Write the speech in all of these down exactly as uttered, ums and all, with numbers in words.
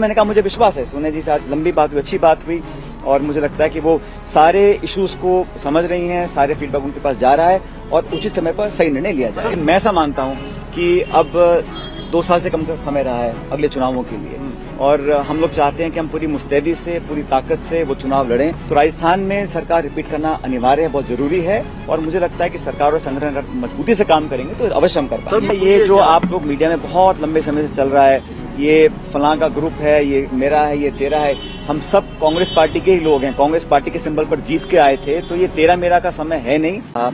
मैंने कहा मुझे विश्वास है सोनिया जी से आज लंबी बात हुई, अच्छी बात हुई और मुझे लगता है कि वो सारे इश्यूज को समझ रही हैं, सारे फीडबैक उनके पास जा रहा है और उचित समय पर सही निर्णय लिया जाए। मैं ऐसा मानता हूं कि अब दो साल से कम का समय रहा है अगले चुनावों के लिए और हम लोग चाहते हैं कि हम पूरी मुस्तैदी से, पूरी ताकत से वो चुनाव लड़ें। तो राजस्थान में सरकार रिपीट करना अनिवार्य है, बहुत जरूरी है और मुझे लगता है कि सरकार और संगठन अगर मजबूती से काम करेंगे तो अवश्य हम कर पाएंगे। ये जो आप लोग मीडिया में बहुत लंबे समय से चल रहा है, ये फलां का ग्रुप है, ये मेरा है, ये तेरा है, हम सब कांग्रेस पार्टी के ही लोग हैं, कांग्रेस पार्टी के सिंबल पर जीत के आए थे, तो ये तेरा मेरा का समय है नहीं। आ, आ,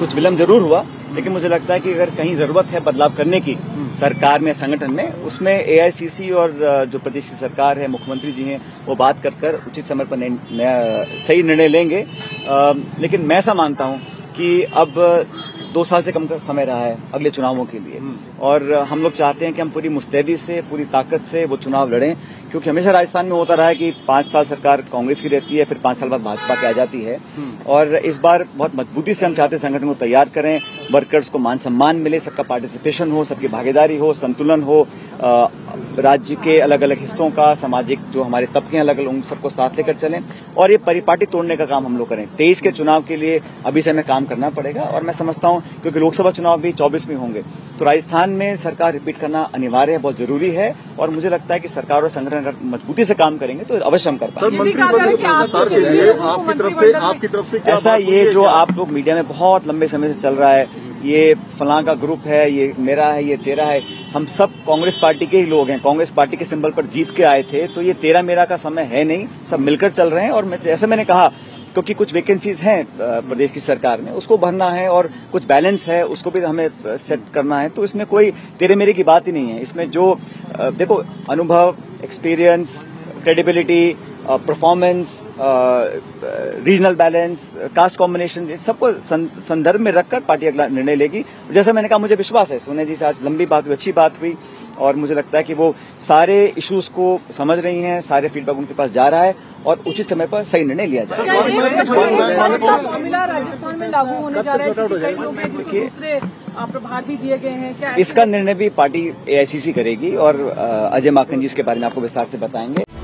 कुछ विलम्ब जरूर हुआ लेकिन मुझे लगता है कि अगर कहीं जरूरत है बदलाव करने की सरकार में, संगठन में, उसमें ए आई सी सी और जो प्रदेश की सरकार है, मुख्यमंत्री जी हैं, वो बात कर कर उचित समय पर नया सही निर्णय लेंगे। आ, लेकिन मैं ऐसा मानता हूँ कि अब दो साल से कम का समय रहा है अगले चुनावों के लिए और हम लोग चाहते हैं कि हम पूरी मुस्तैदी से, पूरी ताकत से वो चुनाव लड़ें, क्योंकि हमेशा राजस्थान में होता रहा है कि पांच साल सरकार कांग्रेस की रहती है, फिर पांच साल बाद भाजपा की आ जाती है और इस बार बहुत मजबूती से हम चाहते हैं संगठन को तैयार करें, वर्कर्स को मान सम्मान मिले, सबका पार्टिसिपेशन हो, सबकी भागीदारी हो, संतुलन हो, राज्य के अलग अलग हिस्सों का, सामाजिक जो हमारे तबके अलग अलग उन सबको साथ लेकर चलें और ये परिपाटी तोड़ने का काम हम लोग करें। तेईस के चुनाव के लिए अभी से हमें काम करना पड़ेगा और मैं समझता हूँ क्योंकि लोकसभा चुनाव भी चौबीस में होंगे तो राजस्थान में सरकार रिपीट करना अनिवार्य है, बहुत जरूरी है और मुझे लगता है कि सरकार और संगठन अगर मजबूती से काम करेंगे तो अवश्य हम कर पाएंगे। ऐसा ये जो आप लोग मीडिया में बहुत लंबे समय से चल रहा है, ये फलां का ग्रुप है, ये मेरा है, ये तेरा है, हम सब कांग्रेस पार्टी के ही लोग हैं, कांग्रेस पार्टी के सिंबल पर जीत के आए थे, तो ये तेरा मेरा का समय है नहीं, सब मिलकर चल रहे हैं और मैं, जैसे मैंने कहा क्योंकि कुछ वैकेंसीज हैं प्रदेश की सरकार में, उसको भरना है और कुछ बैलेंस है उसको भी हमें सेट करना है, तो इसमें कोई तेरे मेरे की बात ही नहीं है। इसमें जो देखो अनुभव, experience, credibility, performance, regional balance, caste combination, सबको संदर्भ में रखकर पार्टी अगला निर्णय लेगी। जैसा मैंने कहा मुझे विश्वास है सोनिया जी से आज लंबी बात हुई, अच्छी बात हुई और मुझे लगता है कि वो सारे इश्यूज को समझ रही हैं, सारे फीडबैक उनके पास जा रहा है और उचित समय पर सही निर्णय लिया जाए। राजस्थान में लागू होने जा रहे हैं, प्रभार भी दिए गए हैं, इसका निर्णय भी पार्टी ए आई सी सी करेगी और अजय माखन जी इसके बारे में आपको विस्तार से बताएंगे।